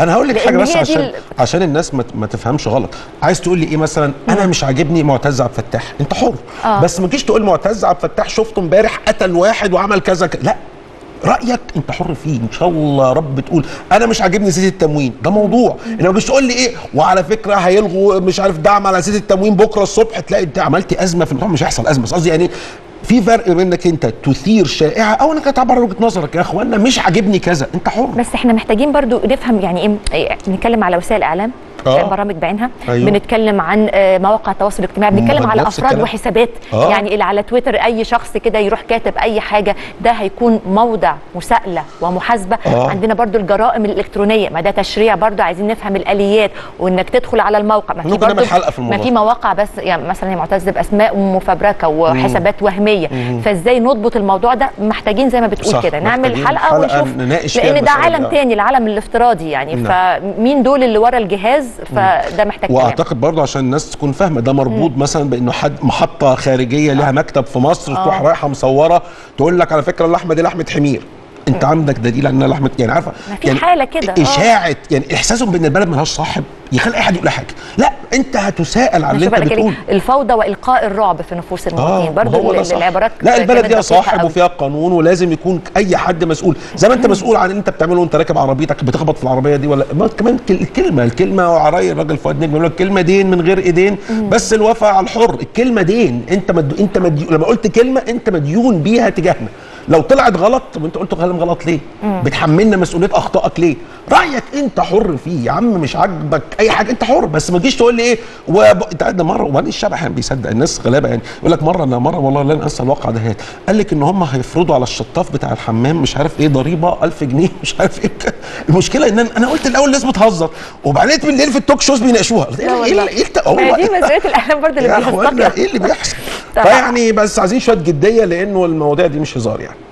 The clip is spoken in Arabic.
انا هقول لك حاجه بس عشان الناس ما تفهمش غلط. عايز تقول لي ايه مثلا؟ انا مش عاجبني معتز عبد الفتاح، انت حر بس ما تجيش تقول معتز عبد الفتاح شفته امبارح قتل واحد وعمل كذا لا، رايك انت حر فيه ان شاء الله. رب تقول انا مش عاجبني زيزو التموين، ده موضوع، انما مش تقول لي ايه وعلى فكره هيلغوا مش عارف دعم على زيزو التموين بكره الصبح، تلاقي انت عملت ازمه في الموضوع. مش هيحصل ازمه، بس قصدي يعني في فرق بين انك انت تثير شائعه او انك تعبر وجهه نظرك. يا اخوانا مش عاجبني كذا، انت حر. بس احنا محتاجين برضو نفهم يعني ايه. بنتكلم على وسائل الاعلام، برامج بعينها، أيوة. بنتكلم عن مواقع التواصل الاجتماعي، بنتكلم على افراد وحسابات، يعني اللي على تويتر اي شخص كده يروح كاتب اي حاجه، ده هيكون موضع مساءله ومحاسبه. عندنا برضو الجرائم الالكترونيه، ما ده تشريع برضو، عايزين نفهم الاليات وانك تدخل على الموقع. ما في مواقع بس يعني مثلا معتز باسماء مفبركه وحسابات وهميه، فازاي نضبط الموضوع ده؟ محتاجين زي ما بتقول كده نعمل حلقه ونشوف، لان ده عالم تاني، العالم الافتراضي يعني. فمين دول اللي ورا الجهاز؟ فده محتاج. واعتقد برضه عشان الناس تكون فاهمه، ده مربوط مثلا بانه حد محطه خارجيه لها مكتب في مصر، تروح رايحه مصوره تقول لك على فكره اللحمه دي لحمه حمير، انت عندك دليل انها لحمه، يعني عارفه في يعني حاله كده اشاعه، يعني احساسهم بان البلد ملهاش صاحب يخلي اي حد يقول حاجه. لا، انت هتساءل عن اللي انت بتقول. الفوضى والقاء الرعب في نفوس المواطنين برضه، العبارات لا البلد ليها صاحب وفيها قانون، ولازم يكون اي حد مسؤول، زي ما انت مسؤول عن اللي انت بتعمله وانت راكب عربيتك بتخبط في العربيه دي، ولا كمان الكلمه وعراي الراجل فؤاد نجم يقول لك كلمه دين من غير ايدين، بس الوفاء على الحر. الكلمه دين، انت لما قلت كلمه انت مديون بيها تجاهنا، لو طلعت غلط طب انت قلت كلام غلط ليه؟ بتحملنا مسؤوليه اخطائك ليه؟ رايك انت حر فيه يا عم، مش عاجبك اي حاجه انت حر، بس ما تجيش تقول لي ايه انت قاعد مره. وبعدين الشعب احيانا بيصدق، الناس غلابه يعني، يقول لك مره والله لن انسى الواقع ده، قال لك ان هم هيفرضوا على الشطاف بتاع الحمام مش عارف ايه ضريبه 1000 جنيه، مش عارف ايه. المشكله ان انا قلت الاول الناس بتهزر، وبعدين بالليل في التوك شوز بيناقشوها. ايه دي مسؤوليه الاعلام برضه اللي بيحصل. ايه اللي بيحصل؟ فيعني بس عايزين شويه جديه، لانه المواضيع دي مش هزار يعني.